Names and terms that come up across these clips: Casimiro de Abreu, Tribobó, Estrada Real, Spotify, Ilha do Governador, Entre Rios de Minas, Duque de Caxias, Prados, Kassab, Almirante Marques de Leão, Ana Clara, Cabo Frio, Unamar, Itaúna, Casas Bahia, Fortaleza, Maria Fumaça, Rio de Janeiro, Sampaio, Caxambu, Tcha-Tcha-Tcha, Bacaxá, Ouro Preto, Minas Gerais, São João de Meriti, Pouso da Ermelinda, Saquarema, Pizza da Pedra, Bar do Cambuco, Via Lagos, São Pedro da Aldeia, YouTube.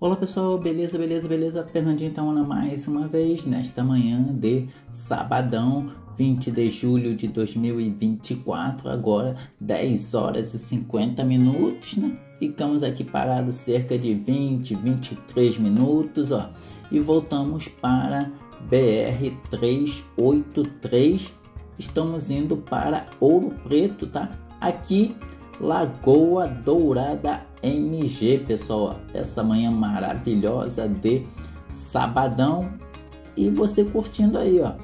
Olá pessoal, beleza, beleza, beleza? Fernandinho Itaúna mais uma vez nesta manhã de sabadão, 20 de julho de 2024, agora 10 horas e 50 minutos, né? Ficamos aqui parados cerca de 20, 23 minutos, ó, e voltamos para BR 383. Estamos indo para Ouro Preto, tá? Aqui Lagoa Dourada MG, pessoal, essa manhã maravilhosa de sabadão, e você curtindo aí, ó,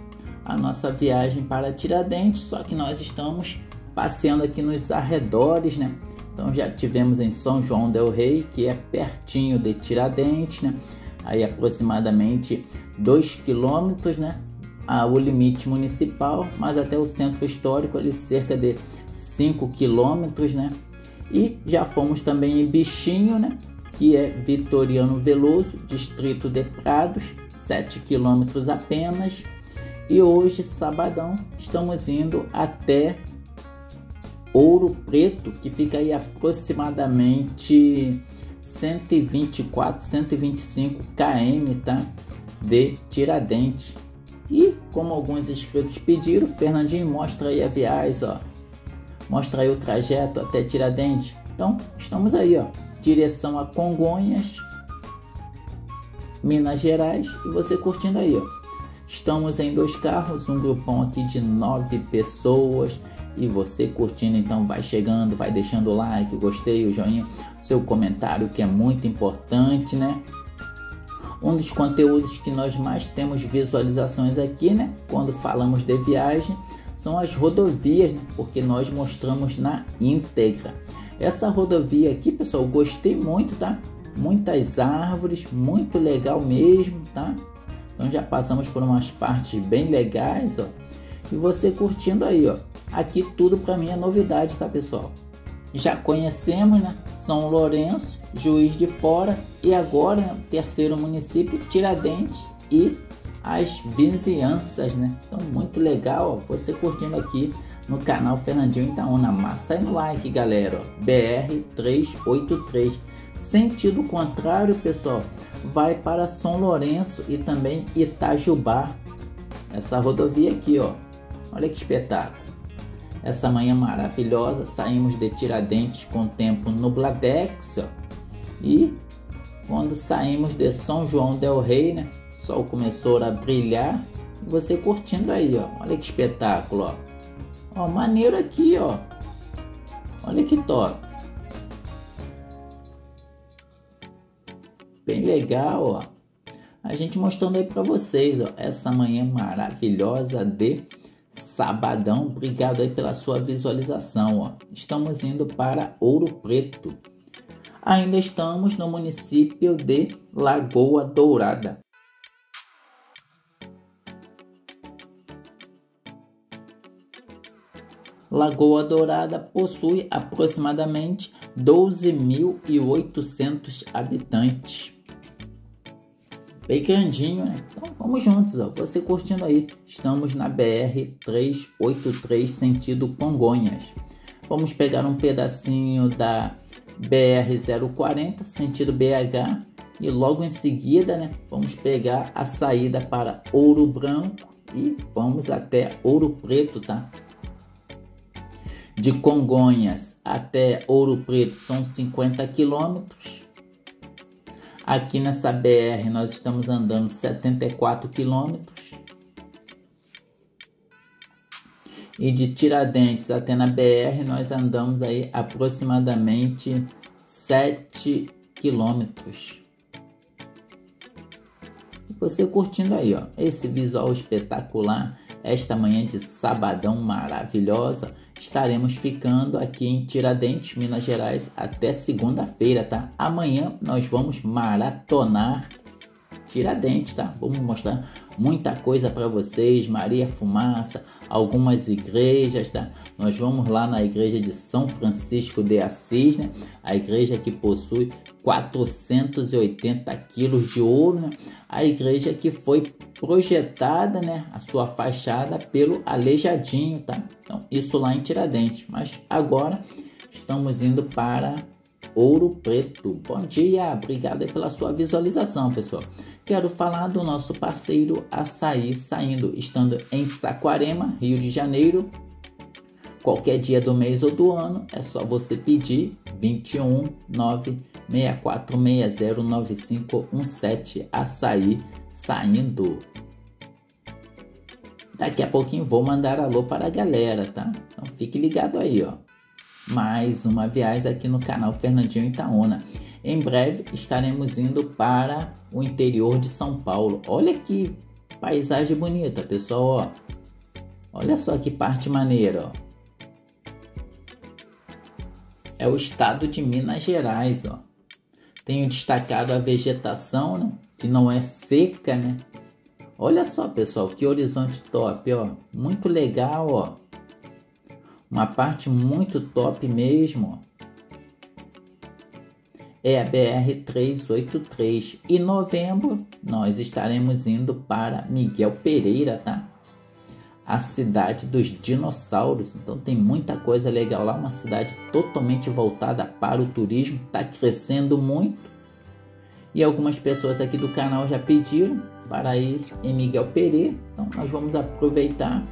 a nossa viagem para Tiradentes. Só que nós estamos passeando aqui nos arredores, né? Então já tivemos em São João del Rei, que é pertinho de Tiradentes, né? Aí aproximadamente 2 quilômetros, né? O limite municipal, mas até o centro histórico ali cerca de 5 quilômetros, né? E já fomos também em Bichinho, né? Que é Vitoriano Veloso, distrito de Prados, 7 quilômetros apenas. E hoje, sabadão, estamos indo até Ouro Preto, que fica aí aproximadamente 124, 125 km, tá? De Tiradentes. E como alguns inscritos pediram, Fernandinho, mostra aí a viagem, ó. Mostra aí o trajeto até Tiradentes. Então, estamos aí, ó, direção a Congonhas, Minas Gerais, e você curtindo aí, ó. Estamos em 2 carros, um grupão aqui de 9 pessoas, e você curtindo, então vai chegando, vai deixando o like, o gostei, o joinha, seu comentário, que é muito importante, né? Um dos conteúdos que nós mais temos visualizações aqui, né, quando falamos de viagem, são as rodovias, né, porque nós mostramos na íntegra. Essa rodovia aqui, pessoal, eu gostei muito, tá? Muitas árvores, muito legal mesmo, tá? Então já passamos por umas partes bem legais, ó. E você curtindo aí, ó. Aqui tudo para mim é novidade, tá, pessoal? Já conhecemos, né? São Lourenço, Juiz de Fora, e agora, né, o terceiro município, Tiradentes e as vizinhanças, né? Então, muito legal, ó, você curtindo aqui no canal Fernandinho Itaúna. Massa aí no like, galera, ó, BR 383. Sentido contrário, pessoal, vai para São Lourenço e também Itajubá. Essa rodovia aqui, ó, olha que espetáculo. Essa manhã maravilhosa, saímos de Tiradentes com tempo nubladex, ó. E quando saímos de São João del Rei, né, o sol começou a brilhar. Você curtindo aí, ó. Olha que espetáculo, ó. Ó, maneiro aqui, ó. Olha que top. Bem legal, ó. A gente mostrando aí para vocês, ó, essa manhã maravilhosa de sabadão. Obrigado aí pela sua visualização, ó. Estamos indo para Ouro Preto. Ainda estamos no município de Lagoa Dourada. Lagoa Dourada possui aproximadamente 12.800 habitantes. Bem grandinho, né? Então vamos juntos, ó. Você curtindo aí. Estamos na BR 383 sentido Congonhas. Vamos pegar um pedacinho da BR 040 sentido BH e logo em seguida, né, vamos pegar a saída para Ouro Branco e vamos até Ouro Preto, tá? De Congonhas até Ouro Preto são 50 quilômetros. Aqui nessa BR nós estamos andando 74 quilômetros. E de Tiradentes até na BR nós andamos aí aproximadamente 7 quilômetros. E você curtindo aí, ó, esse visual espetacular, esta manhã de sabadão maravilhosa. Estaremos ficando aqui em Tiradentes, Minas Gerais, até segunda-feira, tá? Amanhã nós vamos maratonar Tiradentes, tá? Vamos mostrar muita coisa para vocês, Maria Fumaça, algumas igrejas, tá? Nós vamos lá na igreja de São Francisco de Assis, né? A igreja que possui 480 quilos de ouro, né? A igreja que foi projetada, né, a sua fachada pelo Aleijadinho, tá? Então, isso lá em Tiradentes, mas agora estamos indo para Ouro Preto. Bom dia, obrigado pela sua visualização, pessoal. Quero falar do nosso parceiro Açaí Saindo, estando em Saquarema, Rio de Janeiro. Qualquer dia do mês ou do ano, é só você pedir 219-6460-9517 Açaí Saindo. Daqui a pouquinho vou mandar alô para a galera, tá? Então fique ligado aí, ó. Mais uma viagem aqui no canal Fernandinho Itaúna. Em breve estaremos indo para o interior de São Paulo. Olha que paisagem bonita, pessoal, ó. Olha só que parte maneira, ó. É o estado de Minas Gerais, ó. Tenho destacado a vegetação, né? Que não é seca, né? Olha só, pessoal, que horizonte top, ó. Muito legal, ó. Uma parte muito top mesmo, ó. É a BR-383. Em novembro, nós estaremos indo para Miguel Pereira, tá? A cidade dos dinossauros. Então tem muita coisa legal lá, uma cidade totalmente voltada para o turismo, está crescendo muito. E algumas pessoas aqui do canal já pediram para ir em Miguel Pereira. Então nós vamos aproveitar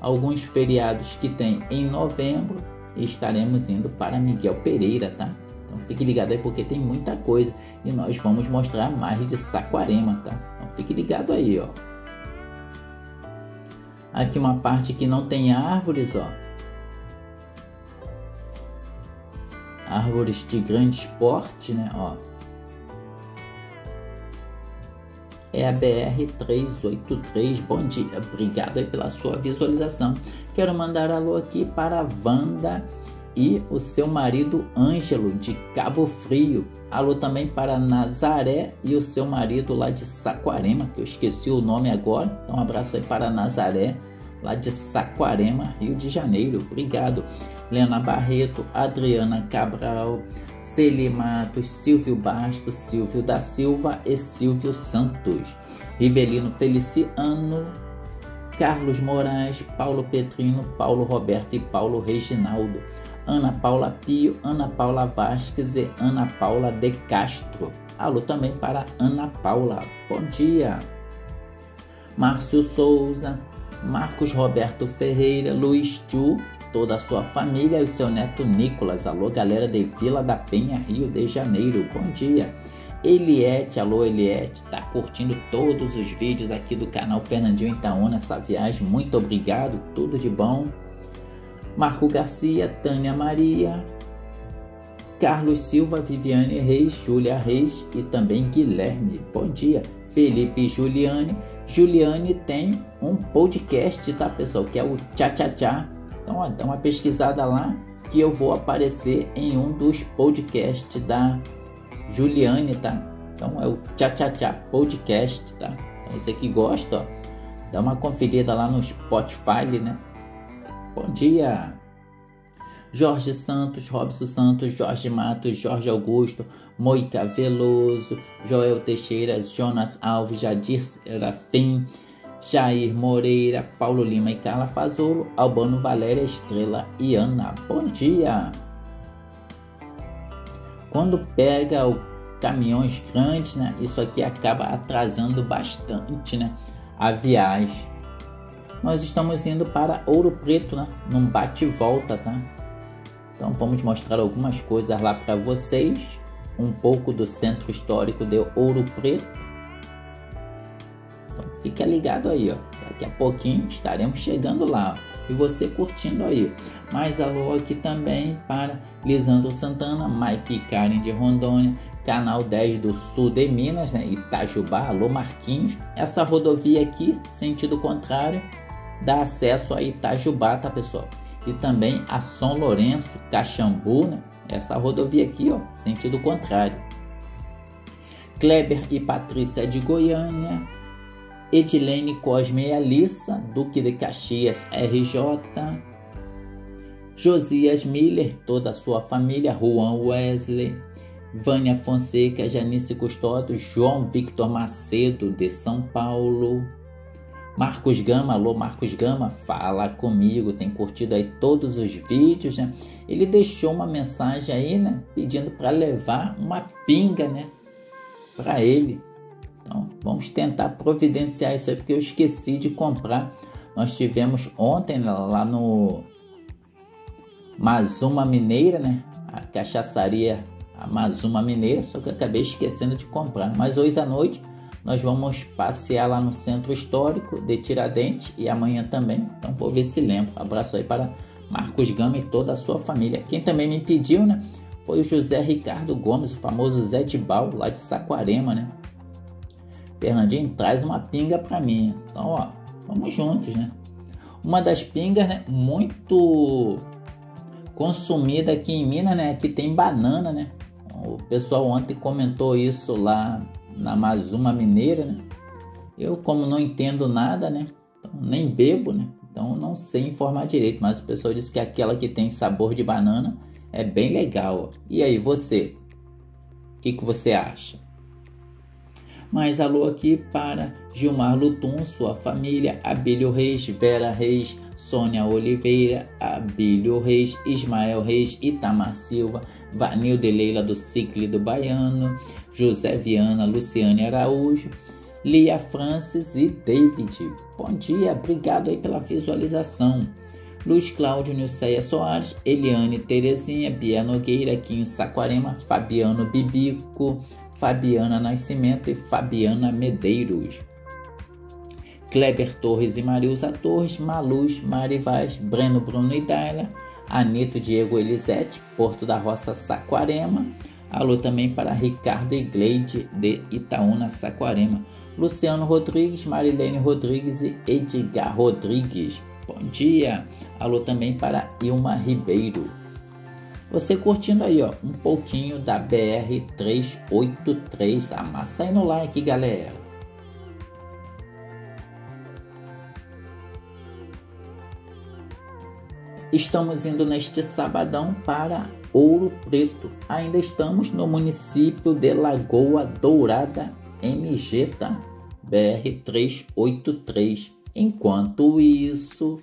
alguns feriados que tem em novembro e estaremos indo para Miguel Pereira, tá? Então fique ligado aí porque tem muita coisa e nós vamos mostrar mais de Saquarema, tá? Então fique ligado aí, ó. Aqui uma parte que não tem árvores, ó. Árvores de grande porte, né, ó. É a BR-383. Bom dia, obrigado aí pela sua visualização. Quero mandar alô aqui para a Wanda e o seu marido Ângelo, de Cabo Frio. Alô também para Nazaré e o seu marido lá de Saquarema, que eu esqueci o nome agora. Então um abraço aí para Nazaré, lá de Saquarema, Rio de Janeiro. Obrigado. Lena Barreto, Adriana Cabral, Celi Matos, Silvio Bastos, Silvio da Silva e Silvio Santos. Rivelino Feliciano, Carlos Moraes, Paulo Petrino, Paulo Roberto e Paulo Reginaldo. Ana Paula Pio, Ana Paula Vasquez e Ana Paula de Castro. Alô também para Ana Paula. Bom dia. Márcio Souza, Marcos Roberto Ferreira, Luiz Chu, toda a sua família e o seu neto Nicolas. Alô galera de Vila da Penha, Rio de Janeiro. Bom dia. Eliette, alô Eliette, tá curtindo todos os vídeos aqui do canal Fernandinho Itaúna, essa viagem. Muito obrigado, tudo de bom. Marco Garcia, Tânia Maria, Carlos Silva, Viviane Reis, Júlia Reis e também Guilherme. Bom dia. Felipe Juliane. Juliane tem um podcast, tá, pessoal? Que é o Tcha-Tcha-Tcha. Então, ó, dá uma pesquisada lá que eu vou aparecer em um dos podcasts da Juliane, tá? Então, é o Tcha-Tcha-Tcha Podcast, tá? Então, você que gosta, ó, dá uma conferida lá no Spotify, né? Bom dia! Jorge Santos, Robson Santos, Jorge Matos, Jorge Augusto, Moica Veloso, Joel Teixeira, Jonas Alves, Jadir Serafim, Jair Moreira, Paulo Lima e Carla Fazolo, Albano Valéria Estrela e Ana. Bom dia! Quando pega o caminhões grandes, né? Isso aqui acaba atrasando bastante, né? A viagem. Nós estamos indo para Ouro Preto, né? Num bate-volta, tá? Então vamos mostrar algumas coisas lá para vocês. Um pouco do centro histórico de Ouro Preto. Então fica ligado aí, ó. Daqui a pouquinho estaremos chegando lá, ó. E você curtindo aí. Mais alô aqui também para Lisandro Santana, Mike e Karen de Rondônia. Canal 10 do Sul de Minas, né? Itajubá, alô Marquinhos. Essa rodovia aqui, sentido contrário, dá acesso a Itajubá, tá, pessoal? E também a São Lourenço, Caxambu, né? Essa rodovia aqui, ó, sentido contrário. Kleber e Patrícia de Goiânia, Edilene Cosme e Alissa, Duque de Caxias, RJ, Josias Miller, toda a sua família, Juan Wesley, Vânia Fonseca, Janice Custódio, João Victor Macedo, de São Paulo, Marcos Gama, alô Marcos Gama, fala comigo, tem curtido aí todos os vídeos, né? Ele deixou uma mensagem aí, né, pedindo para levar uma pinga, né, para ele. Então, vamos tentar providenciar isso aí, porque eu esqueci de comprar. Nós tivemos ontem lá no Mazuma Mineira, né, a cachaçaria a Mazuma Mineira, só que eu acabei esquecendo de comprar. Mas hoje à noite nós vamos passear lá no Centro Histórico de Tiradentes e amanhã também. Então vou ver se lembro. Abraço aí para Marcos Gama e toda a sua família. Quem também me pediu, né, foi o José Ricardo Gomes, o famoso Zé Tibau, lá de Saquarema, né? Fernandinho, traz uma pinga para mim. Então, ó, vamos juntos, né? Uma das pingas, né, muito consumida aqui em Minas, né, que tem banana, né? O pessoal ontem comentou isso lá na Mazuma Mineira, né? Eu, como não entendo nada, né, então, nem bebo, né, então não sei informar direito, mas o pessoal disse que aquela que tem sabor de banana é bem legal. E aí, você? O que você acha? Mas alô aqui para Gilmar Lutum, sua família, Abílio Reis, Vera Reis, Sônia Oliveira, Abílio Reis, Ismael Reis, Itamar Silva, Vanilde Leila do Cicle do Baiano, José Viana, Luciane Araújo, Lia Francis e David. Bom dia, obrigado aí pela visualização. Luiz Cláudio Nilceia Soares, Eliane Terezinha, Bia Nogueira, Quinho Saquarema, Fabiano Bibico, Fabiana Nascimento e Fabiana Medeiros, Kleber Torres e Marilza Torres, Maluz, Mari Vaz, Breno Bruno e Daila, Anito Diego Elisete, Porto da Roça, Saquarema. Alô também para Ricardo e Gleide de Itaúna, Saquarema, Luciano Rodrigues, Marilene Rodrigues e Edgar Rodrigues. Bom dia! Alô também para Ilma Ribeiro. Você curtindo aí, ó, um pouquinho da BR-383. Amassa aí no like, galera. Estamos indo neste sabadão para Ouro Preto. Ainda estamos no município de Lagoa Dourada, MG, tá? BR-383. Enquanto isso,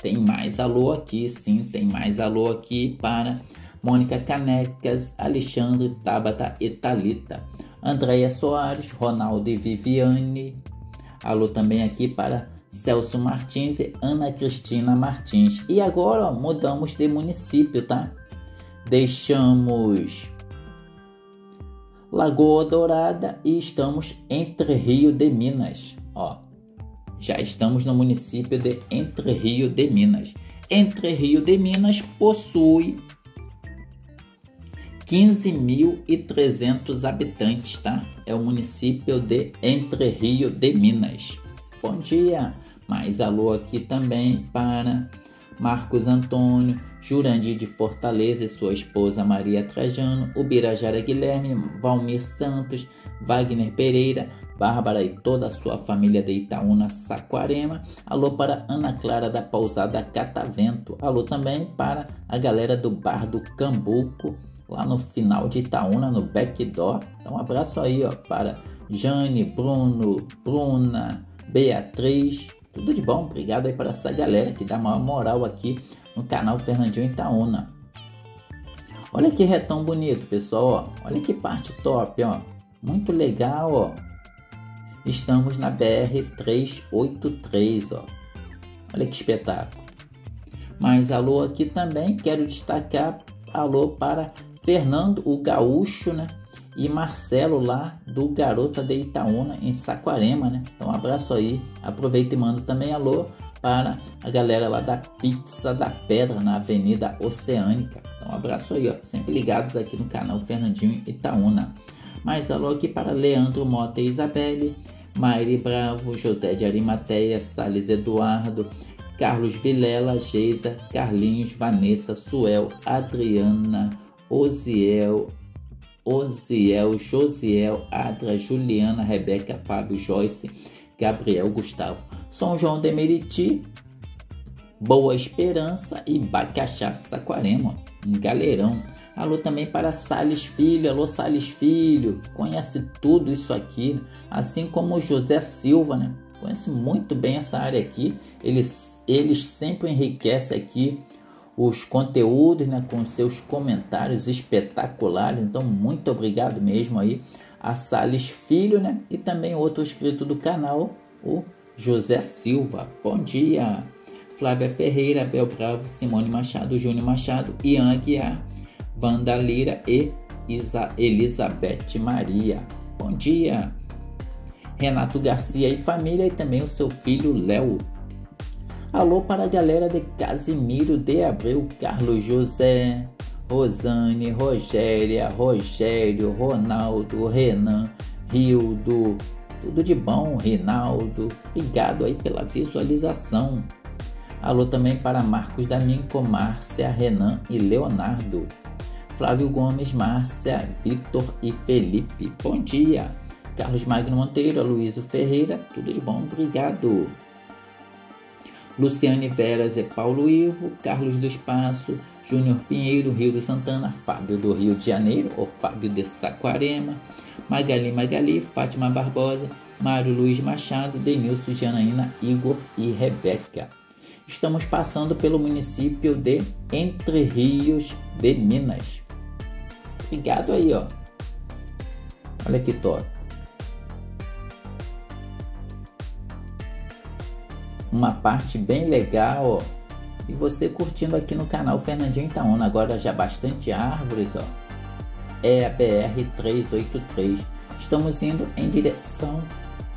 tem mais alô aqui, sim, tem mais alô aqui para Mônica Canecas, Alexandre, Tabata e Thalita, Andréia Soares, Ronaldo e Viviane. Alô também aqui para Celso Martins e Ana Cristina Martins. E agora, ó, mudamos de município, tá? Deixamos Lagoa Dourada e estamos Entre Rios de Minas, ó. Já estamos no município de Entre Rios de Minas. Entre Rios de Minas possui 15.300 habitantes, tá? É o município de Entre Rios de Minas. Bom dia! Mais alô aqui também para Marcos Antônio, Jurandir de Fortaleza e sua esposa Maria Trajano, Ubirajara Guilherme, Valmir Santos, Wagner Pereira, Bárbara e toda a sua família de Itaúna, Saquarema. Alô para Ana Clara da Pousada Catavento. Alô também para a galera do Bar do Cambuco, lá no final de Itaúna, no Backdoor. Então um abraço aí, ó, para Jane, Bruno, Bruna, Beatriz. Tudo de bom, obrigado aí para essa galera que dá maior moral aqui no canal Fernandinho Itaúna. Olha que retão bonito, pessoal, ó. Olha que parte top, ó. Muito legal, ó. Estamos na BR-383, ó. Olha que espetáculo. Mas alô aqui também, quero destacar alô para Fernando, o Gaúcho, né? E Marcelo lá do Garota de Itaúna, em Saquarema, né? Então um abraço aí. Aproveita e manda também alô para a galera lá da Pizza da Pedra, na Avenida Oceânica. Então um abraço aí, ó. Sempre ligados aqui no canal Fernandinho Itaúna. Mais alô aqui para Leandro Mota e Isabelle, Maire Bravo, José de Arimateia, Salles Eduardo, Carlos Vilela, Geisa, Carlinhos, Vanessa, Suel, Adriana, Oziel, Josiel, Adra, Juliana, Rebeca, Fábio, Joyce, Gabriel, Gustavo, São João de Meriti, Boa Esperança e Bacaxá, Saquarema, um galerão. Alô também para Salles Filho, alô Salles Filho, conhece tudo isso aqui, assim como José Silva, né? conhece muito bem essa área aqui. Eles sempre enriquecem aqui os conteúdos, né, com seus comentários espetaculares. Então, muito obrigado mesmo aí a Sales Filho, né, e também outro inscrito do canal, o José Silva. Bom dia, Flávia Ferreira, Bel Bravo, Simone Machado, Júnior Machado, Ian Aguiar, Wanda Lira e Elizabeth Maria. Bom dia, Renato Garcia e família, e também o seu filho Léo. Alô para a galera de Casimiro de Abreu, Carlos José, Rosane, Rogéria, Rogério, Ronaldo, Renan, Rildo, tudo de bom, Rinaldo. Obrigado aí pela visualização. Alô também para Marcos D'Amico, Márcia, Renan e Leonardo. Flávio Gomes, Márcia, Vitor e Felipe. Bom dia. Carlos Magno Monteiro, Luísio Ferreira, tudo de bom, obrigado. Luciane Veras e Paulo Ivo, Carlos do Espaço, Júnior Pinheiro, Rio de Santana, Fábio do Rio de Janeiro, ou Fábio de Saquarema, Magali, Fátima Barbosa, Mário Luiz Machado, Denilson, Janaína, Igor e Rebeca. Estamos passando pelo município de Entre Rios de Minas. Obrigado aí, ó. Olha que top. Uma parte bem legal, ó. E você curtindo aqui no canal Fernandinho Itaúna. Agora já bastante árvores, ó. É a BR-383. Estamos indo em direção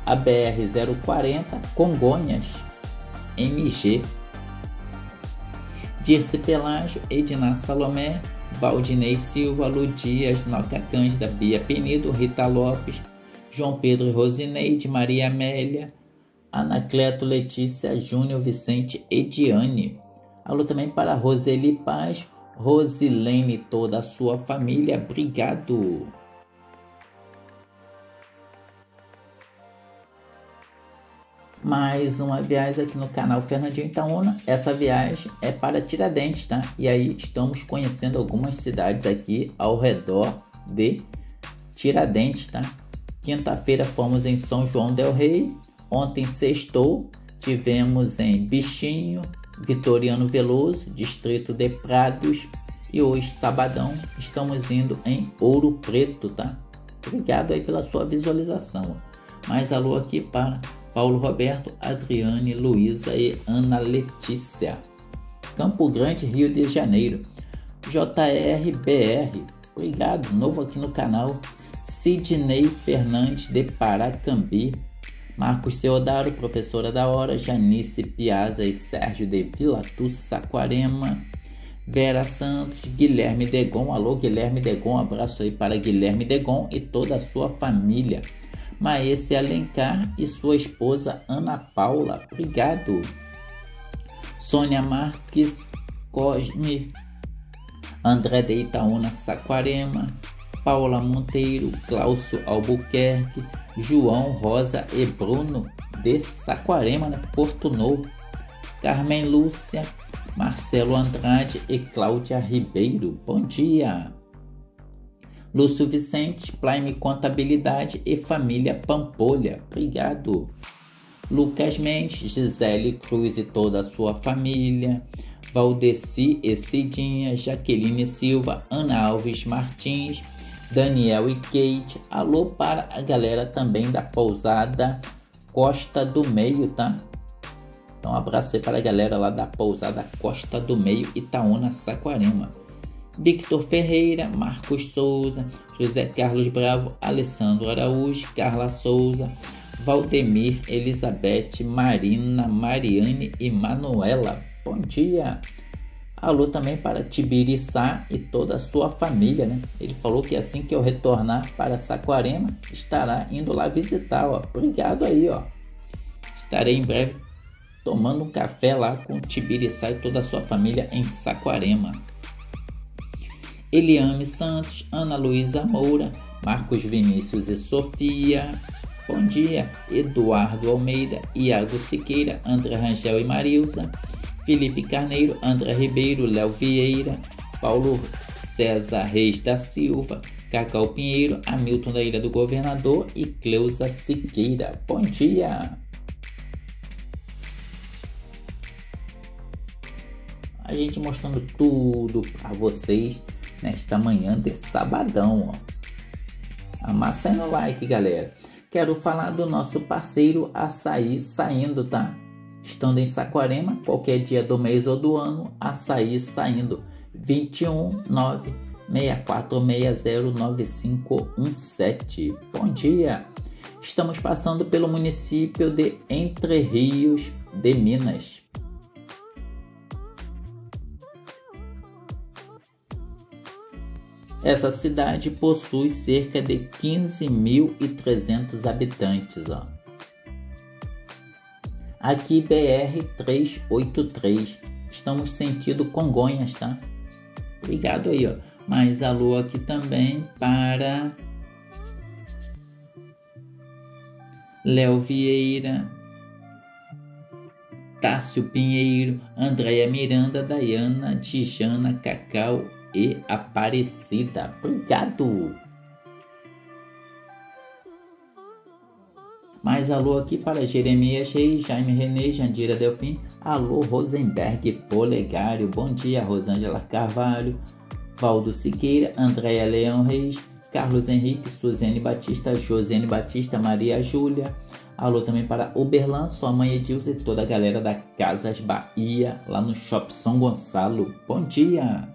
à BR-040 Congonhas, MG. Dirce Pelágio, Edna Salomé, Valdinei Silva, Lu Dias, Noca Cândida, Bia Penido, Rita Lopes, João Pedro e Rosineide, Maria Amélia, Anacleto, Letícia, Júnior, Vicente, Ediane. Alô também para Roseli Paz, Rosilene e toda a sua família. Obrigado. Mais uma viagem aqui no canal Fernandinho Itaúna. Essa viagem é para Tiradentes, tá? E aí estamos conhecendo algumas cidades aqui ao redor de Tiradentes, tá? Quinta-feira fomos em São João del Rei. Ontem, sextou, tivemos em Bichinho, Vitoriano Veloso, distrito de Prados. E hoje, sabadão, estamos indo em Ouro Preto, tá? Obrigado aí pela sua visualização. Mais alô aqui para Paulo Roberto, Adriane, Luísa e Ana Letícia. Campo Grande, Rio de Janeiro. JRBR, obrigado, novo aqui no canal. Sidney Fernandes de Paracambi. Marcos Seodaro, Professora da Hora, Janice Piazza e Sérgio de Vilatu, Saquarema. Vera Santos, Guilherme Degon, alô Guilherme Degon, abraço aí para Guilherme Degon e toda a sua família. Maese Alencar e sua esposa Ana Paula, obrigado. Sônia Marques, Cosme, André de Itaúna, Saquarema. Paula Monteiro, Cláudio Albuquerque, João Rosa e Bruno de Saquarema, né? Porto Novo. Carmen Lúcia, Marcelo Andrade e Cláudia Ribeiro, bom dia. Lúcio Vicente, Prime Contabilidade e Família Pampolha, obrigado. Lucas Mendes, Gisele Cruz e toda a sua família. Valdeci e Cidinha, Jaqueline Silva, Ana Alves Martins, Daniel e Kate. Alô para a galera também da Pousada Costa do Meio, tá? Então, um abraço aí para a galera lá da Pousada Costa do Meio, Itaúna, Saquarema. Victor Ferreira, Marcos Souza, José Carlos Bravo, Alessandro Araújo, Carla Souza, Valdemir, Elizabeth, Marina, Mariane e Manuela. Bom dia. Alô também para Tibiriçá e toda a sua família, né? Ele falou que assim que eu retornar para Saquarema, estará indo lá visitar, ó. Obrigado aí, ó. Estarei em breve tomando um café lá com Tibiriçá e toda a sua família em Saquarema. Eliane Santos, Ana Luísa Moura, Marcos Vinícius e Sofia. Bom dia. Eduardo Almeida, Iago Siqueira, André Rangel e Marilza. Felipe Carneiro, André Ribeiro, Léo Vieira, Paulo César Reis da Silva, Cacau Pinheiro, Hamilton da Ilha do Governador e Cleusa Siqueira. Bom dia! a gente mostrando tudo para vocês nesta manhã de sabadão, ó. Amassando o like, galera. Quero falar do nosso parceiro Açaí Saindo, tá? Estando em Saquarema, qualquer dia do mês ou do ano, Açaí Saindo. 219-6460-9517. Bom dia! Estamos passando pelo município de Entre Rios de Minas. Essa cidade possui cerca de 15.300 habitantes, ó. Aqui BR-383. Estamos sentido Congonhas, tá? Obrigado aí, ó. Mas alô aqui também para Léo Vieira, Tássio Pinheiro, Andréia Miranda, Dayana, Tijana, Cacau e Aparecida. Obrigado! Mais alô aqui para Jeremias Reis, Jaime René, Jandira Delfim. Alô Rosenberg Polegário. Bom dia, Rosângela Carvalho, Valdo Siqueira, Andréia Leão Reis, Carlos Henrique, Suzane Batista, Josiane Batista, Maria Júlia. Alô também para Uberlan, sua mãe Edilza e toda a galera da Casas Bahia, lá no Shopping São Gonçalo. Bom dia!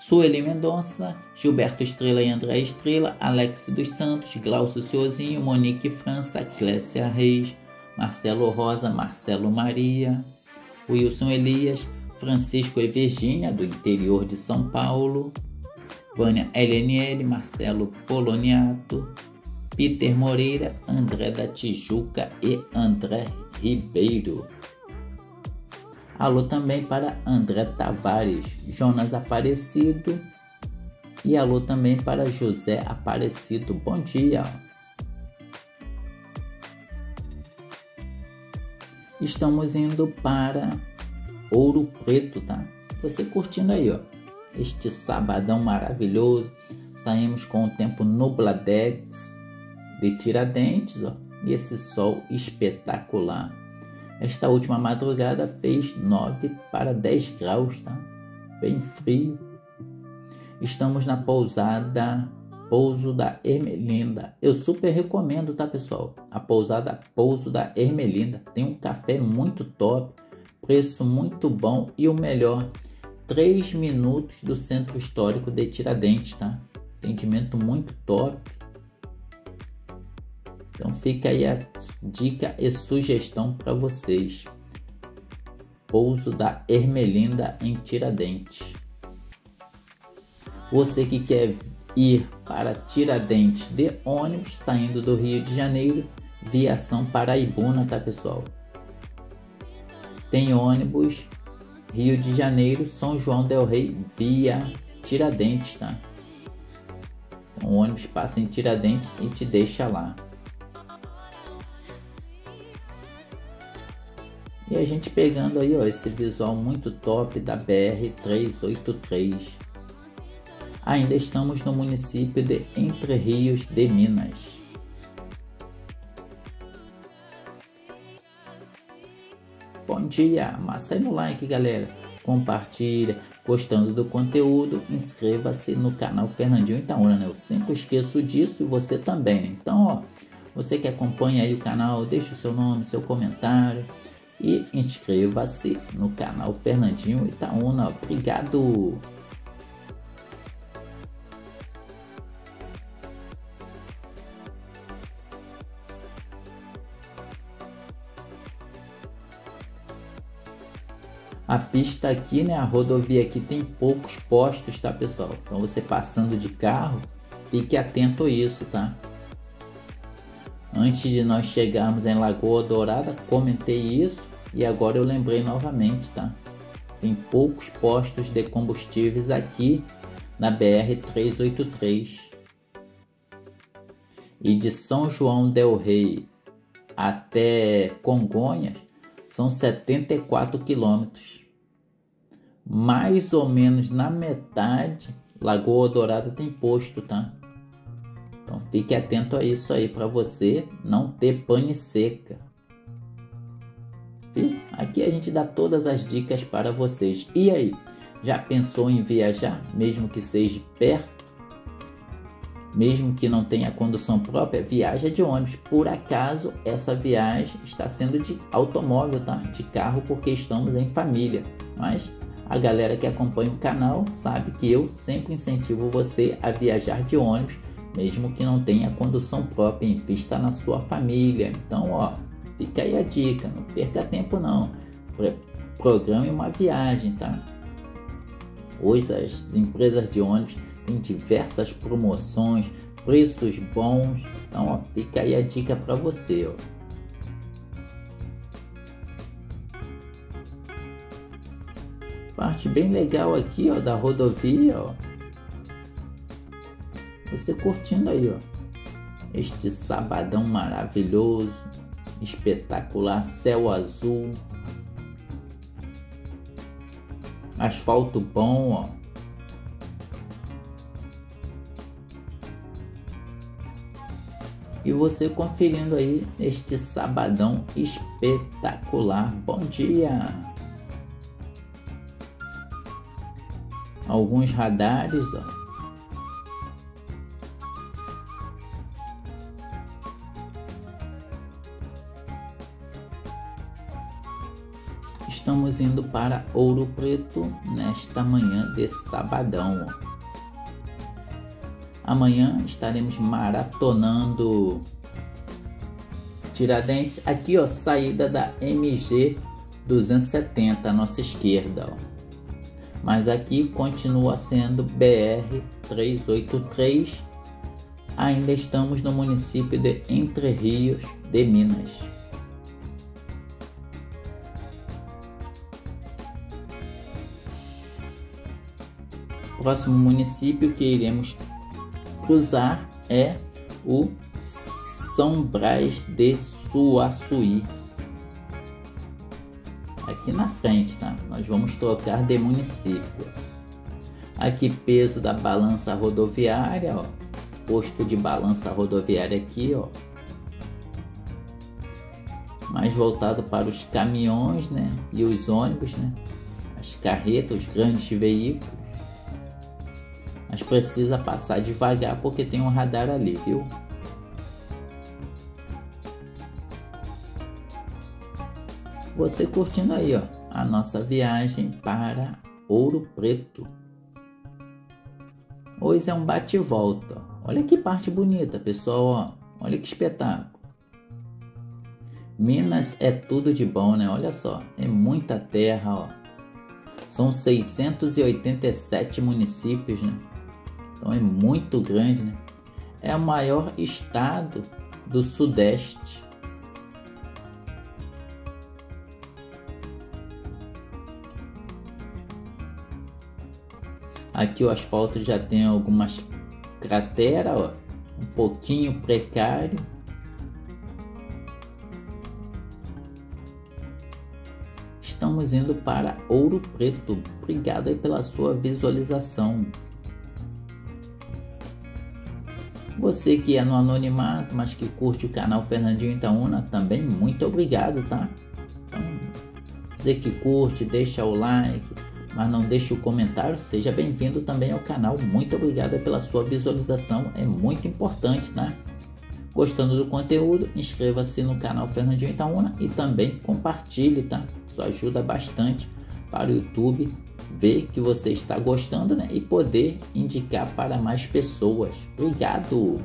Sueli Mendonça, Gilberto Estrela e André Estrela, Alex dos Santos, Glaucio Ciozinho, Monique França, Clécia Reis, Marcelo Rosa, Marcelo Maria, Wilson Elias, Francisco e Virgínia, do interior de São Paulo, Vânia LNL, Marcelo Poloniato, Peter Moreira, André da Tijuca e André Ribeiro. Alô também para André Tavares, Jonas Aparecido e alô também para José Aparecido. Bom dia! Estamos indo para Ouro Preto, tá? Você curtindo aí, ó, este sabadão maravilhoso. Saímos com o tempo nubladex de Tiradentes, ó, e esse sol espetacular. Esta última madrugada fez 9 para 10 graus, tá? Bem frio. Estamos na pousada Pouso da Ermelinda. Eu super recomendo, tá, pessoal? A pousada Pouso da Ermelinda. Tem um café muito top, preço muito bom e o melhor, 3 minutos do centro histórico de Tiradentes, tá? Atendimento muito top. Então fica aí a dica e sugestão para vocês. Pouso da Ermelinda em Tiradentes. Você que quer ir para Tiradentes de ônibus, saindo do Rio de Janeiro, viação Paraibuna, tá, pessoal? Tem ônibus Rio de Janeiro, São João del Rei, via Tiradentes, tá? Então o ônibus passa em Tiradentes e te deixa lá. E a gente pegando aí, ó, esse visual muito top da BR-383. Ainda estamos no município de Entre Rios de Minas. Bom dia, amassa aí no like, galera. Compartilha, gostando do conteúdo, inscreva-se no canal Fernandinho Itaúna, né? Eu sempre esqueço disso e você também, né? Então, ó, você que acompanha aí o canal, deixa o seu nome, seu comentário. E inscreva-se no canal Fernandinho Itaúna. Obrigado! A pista aqui, né? A rodovia aqui tem poucos postos, tá, pessoal? Então você passando de carro, fique atento a isso, tá? Antes de nós chegarmos em Lagoa Dourada, comentei isso e agora eu lembrei novamente, tá? Tem poucos postos de combustíveis aqui na BR-383. E de São João del Rei até Congonhas são 74 quilômetros. Mais ou menos na metade, Lagoa Dourada tem posto, tá? Então fique atento a isso aí para você não ter pane seca. Viu? Aqui a gente dá todas as dicas para vocês. E aí, já pensou em viajar, mesmo que seja perto? Mesmo que não tenha condução própria, viaja de ônibus. Por acaso, essa viagem está sendo de automóvel, tá? De carro, porque estamos em família. Mas a galera que acompanha o canal sabe que eu sempre incentivo você a viajar de ônibus, mesmo que não tenha condução própria, invista na sua família. Então, ó, fica aí a dica, não perca tempo não. Programe uma viagem, tá? Hoje as empresas de ônibus têm diversas promoções, preços bons. Então, ó, fica aí a dica para você, ó. Parte bem legal aqui, ó, da rodovia, ó. Você curtindo aí, ó, este sabadão maravilhoso, espetacular, céu azul, asfalto bom, ó. E você conferindo aí este sabadão espetacular. Bom dia! Alguns radares, ó. Estamos indo para Ouro Preto nesta manhã de sabadão, ó. Amanhã estaremos maratonando Tiradentes. Aqui, ó, saída da MG 270 à nossa esquerda, ó. Mas aqui continua sendo BR-383. Ainda estamos no município de Entre Rios de Minas. Próximo município que iremos cruzar é o São Brás de Suaçuí. Aqui na frente, tá? Nós vamos trocar de município. Aqui, peso da balança rodoviária, ó. Posto de balança rodoviária aqui, ó. Mais voltado para os caminhões, né? E os ônibus, né? As carretas, os grandes veículos. Mas precisa passar devagar porque tem um radar ali, viu? Você curtindo aí, ó, a nossa viagem para Ouro Preto. Hoje é um bate-volta. Olha que parte bonita, pessoal, ó. Olha que espetáculo. Minas é tudo de bom, né? Olha só, é muita terra, ó. São 687 municípios, né? Então é muito grande, né? É o maior estado do Sudeste. Aqui o asfalto já tem algumas crateras, ó, um pouquinho precário. Estamos indo para Ouro Preto. Obrigado aí pela sua visualização. Você que é no anonimato, mas que curte o canal Fernandinho Itaúna, também muito obrigado, tá? Então, você que curte, deixa o like, mas não deixe o comentário, seja bem-vindo também ao canal. Muito obrigado pela sua visualização, é muito importante, né? Gostando do conteúdo, inscreva-se no canal Fernandinho Itaúna e também compartilhe, tá? Isso ajuda bastante para o YouTube ver que você está gostando, né? E poder indicar para mais pessoas. Obrigado!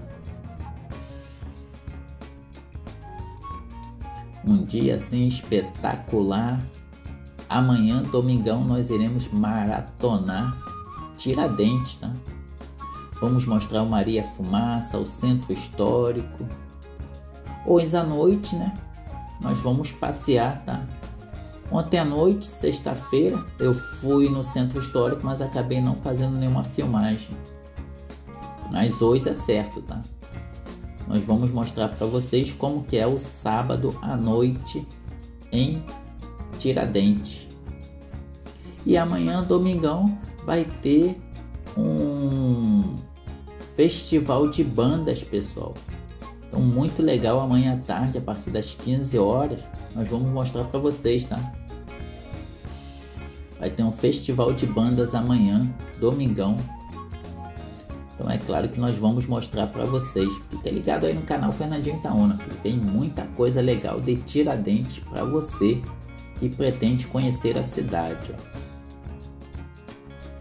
Um dia assim espetacular. Amanhã, domingão, nós iremos maratonar Tiradentes, tá? Vamos mostrar o Maria Fumaça, o Centro Histórico. Hoje à noite, né? Nós vamos passear, tá? Ontem à noite, sexta-feira, eu fui no Centro Histórico, mas acabei não fazendo nenhuma filmagem. Mas hoje é certo, tá? Nós vamos mostrar para vocês como que é o sábado à noite em Tiradentes. E amanhã, domingão, vai ter um festival de bandas, pessoal. Então, muito legal, amanhã à tarde, a partir das 15 horas, nós vamos mostrar para vocês, tá? Vai ter um festival de bandas amanhã, domingão. Então, é claro que nós vamos mostrar para vocês. Fica ligado aí no canal Fernandinho Itaúna, porque tem muita coisa legal de Tiradentes para você que pretende conhecer a cidade, ó.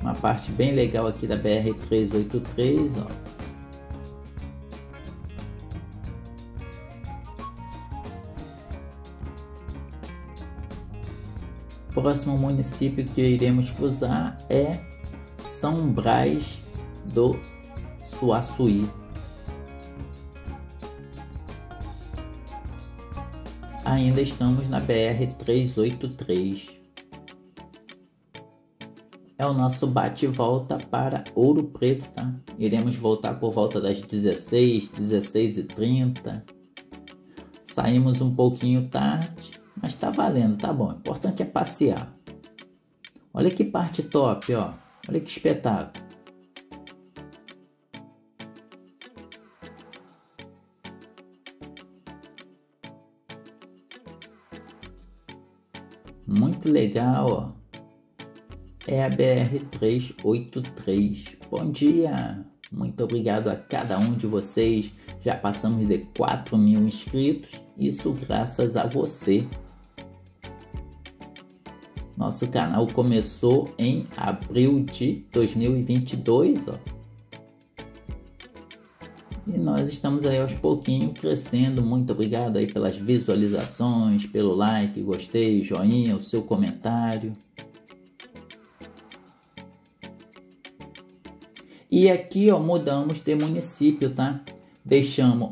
Uma parte bem legal aqui da BR-383, ó. O próximo município que iremos cruzar é São Brás do Suaçuí. Ainda estamos na BR-383. É o nosso bate-volta para Ouro Preto, tá? Iremos voltar por volta das 16h30. Saímos um pouquinho tarde, mas tá valendo, tá bom. O importante é passear. Olha que parte top, ó. Olha que espetáculo. Muito legal, ó. É a BR-383. Bom dia! Muito obrigado a cada um de vocês. Já passamos de 4.000 inscritos. Isso graças a você. Nosso canal começou em abril de 2022. Ó. E nós estamos aí aos pouquinhos crescendo. Muito obrigado aí pelas visualizações, pelo like, gostei, joinha, o seu comentário. E aqui, ó, mudamos de município, tá? Deixamos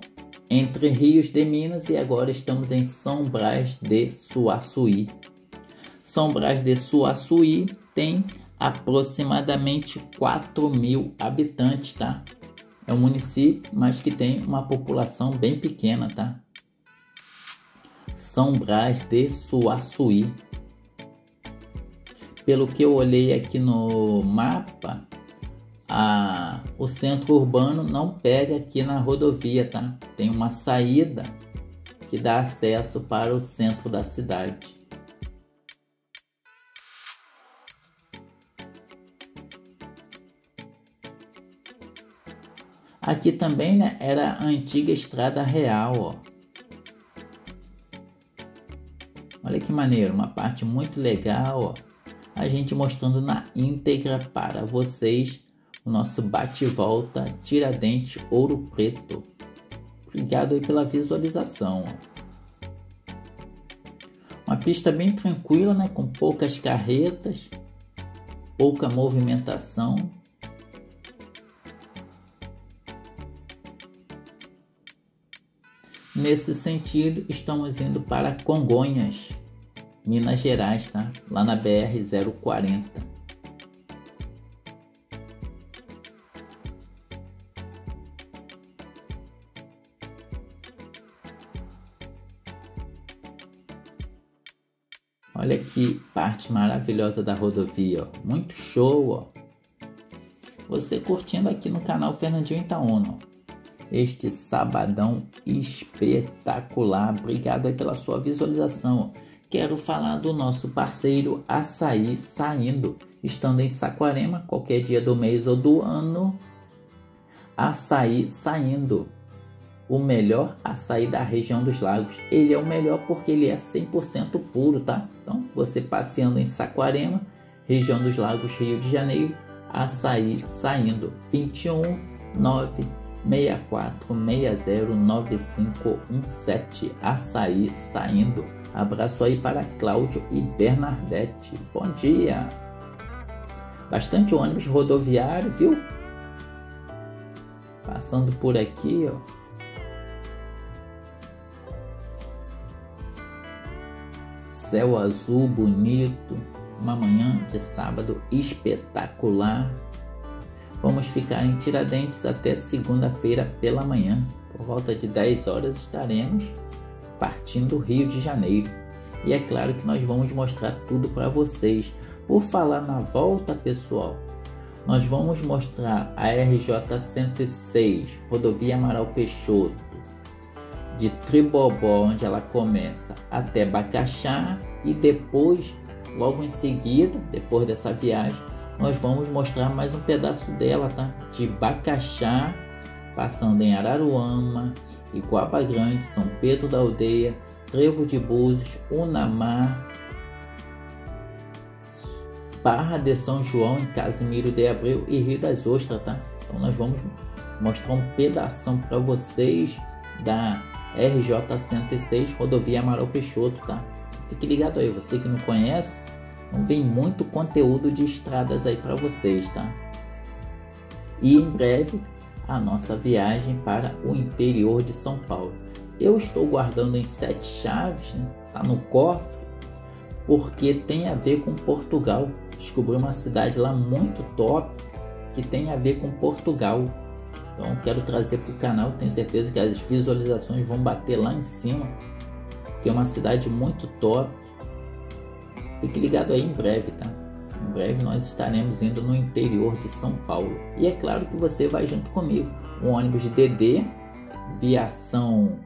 Entre Rios de Minas e agora estamos em São Brás de Suaçuí. São Brás de Suaçuí tem aproximadamente 4.000 habitantes, tá? É um município, mas que tem uma população bem pequena, tá? São Brás de Suaçuí. Pelo que eu olhei aqui no mapa... O centro urbano não pega aqui na rodovia, tá? Tem uma saída que dá acesso para o centro da cidade. Aqui também, né, era a antiga Estrada Real, ó. Olha que maneiro, uma parte muito legal, ó. A gente mostrando na íntegra para vocês o nosso bate-volta Tiradentes Ouro Preto. Obrigado aí pela visualização. Uma pista bem tranquila, né? Com poucas carretas, pouca movimentação. Nesse sentido, estamos indo para Congonhas, Minas Gerais, tá? Lá na BR-040. Olha que parte maravilhosa da rodovia, ó. Muito show, ó. Você curtindo aqui no canal Fernandinho Itaúna, ó. Este sabadão espetacular. Obrigado aí pela sua visualização, ó. Quero falar do nosso parceiro Açaí Saindo, estando em Saquarema, qualquer dia do mês ou do ano. Açaí Saindo, o melhor açaí da região dos lagos. Ele é o melhor porque ele é 100% puro, tá? Então, você passeando em Saquarema, região dos lagos, Rio de Janeiro, Açaí Saindo. 21964609517. Açaí Saindo. Abraço aí para Cláudio e Bernadette. Bom dia! Bastante ônibus rodoviário, viu? Passando por aqui, ó. Céu azul bonito, uma manhã de sábado espetacular. Vamos ficar em Tiradentes até segunda-feira pela manhã. Por volta de 10 horas estaremos partindo do Rio de Janeiro. E é claro que nós vamos mostrar tudo para vocês. Por falar na volta, pessoal, nós vamos mostrar a RJ 106, Rodovia Amaral Peixoto. de Tribobó, onde ela começa, até Bacaxá, e depois, logo em seguida, depois dessa viagem, nós vamos mostrar mais um pedaço dela, tá? De Bacaxá, passando em Araruama, Iguaba Grande, São Pedro da Aldeia, Trevo de Búzios, Unamar, Barra de São João, em Casimiro de Abreu e Rio das Ostras, tá? Então nós vamos mostrar um pedação para vocês da RJ 106, Rodovia Amaral Peixoto, tá? Fique ligado aí, você que não conhece. Então vem muito conteúdo de estradas aí para vocês, tá? E em breve a nossa viagem para o interior de São Paulo. Eu estou guardando em 7 chaves, né? Tá no cofre, porque tem a ver com Portugal. Descobri uma cidade lá muito top que tem a ver com Portugal. Então quero trazer para o canal, tenho certeza que as visualizações vão bater lá em cima, porque é uma cidade muito top. Fique ligado aí em breve, tá? Em breve nós estaremos indo no interior de São Paulo. E é claro que você vai junto comigo. Um ônibus de DD, Viação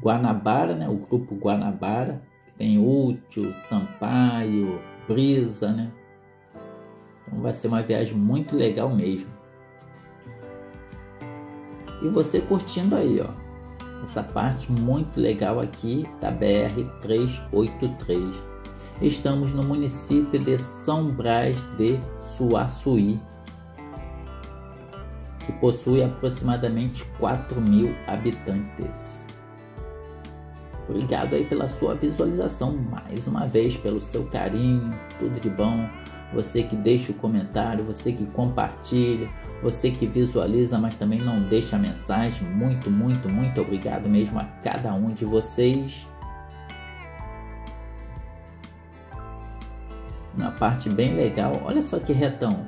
Guanabara, né? O grupo Guanabara, que tem Útil, Sampaio, Brisa, né? Então vai ser uma viagem muito legal mesmo. E você curtindo aí, ó, essa parte muito legal aqui da BR-383. Estamos no município de São Brás de Suaçuí, que possui aproximadamente 4.000 habitantes. Obrigado aí pela sua visualização, mais uma vez, pelo seu carinho, tudo de bom. Você que deixa o comentário, você que compartilha, você que visualiza, mas também não deixa a mensagem. Muito, muito, muito obrigado mesmo a cada um de vocês. Uma parte bem legal. Olha só que retão.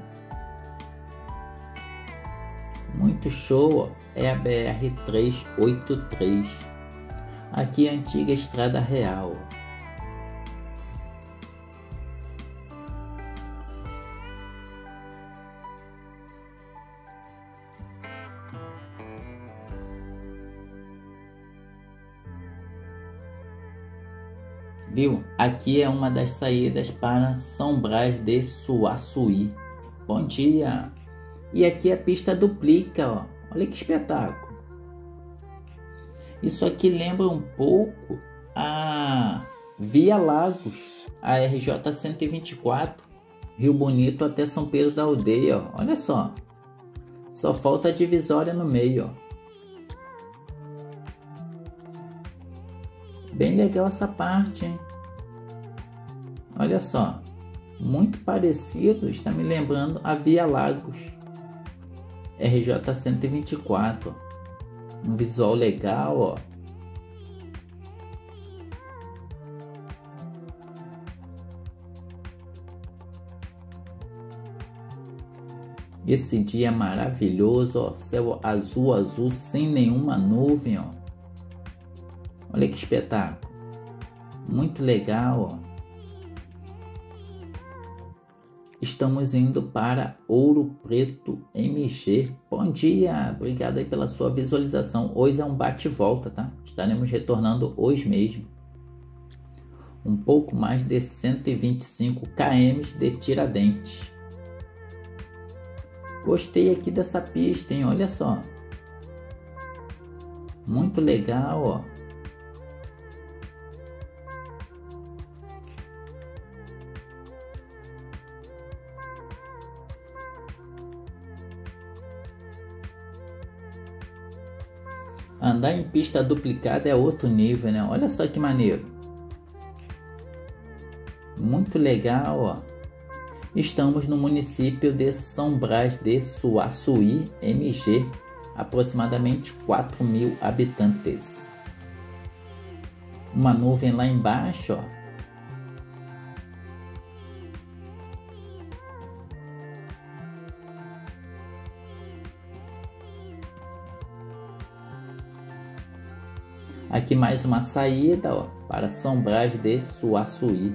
Muito show. É a BR-383. Aqui é a antiga Estrada Real. Viu? Aqui é uma das saídas para São Brás de Suaçuí. Bom dia! E aqui a pista duplica, ó. Olha que espetáculo! Isso aqui lembra um pouco a Via Lagos, a RJ 124, Rio Bonito até São Pedro da Aldeia, ó. Olha só! Só falta a divisória no meio, ó. Bem legal essa parte, hein? Olha só, muito parecido, está me lembrando a Via Lagos, RJ 124, um visual legal, ó. Esse dia maravilhoso, ó, céu azul, azul, sem nenhuma nuvem, ó. Olha que espetáculo, muito legal, ó. Estamos indo para Ouro Preto, MG. Bom dia, obrigado aí pela sua visualização. Hoje é um bate-volta, tá? Estaremos retornando hoje mesmo. Um pouco mais de 125 km de Tiradentes. Gostei aqui dessa pista, hein? Olha só, muito legal, ó. Andar em pista duplicada é outro nível, né? Olha só que maneiro. Muito legal, ó. Estamos no município de São Brás de Suaçuí, MG. Aproximadamente 4.000 habitantes. Uma nuvem lá embaixo, ó. Aqui mais uma saída, ó, para São Brás de Suaçuí.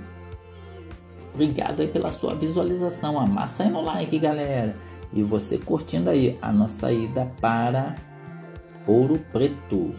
Obrigado aí pela sua visualização. Amassa aí no like, galera. E você curtindo aí a nossa ida para Ouro Preto.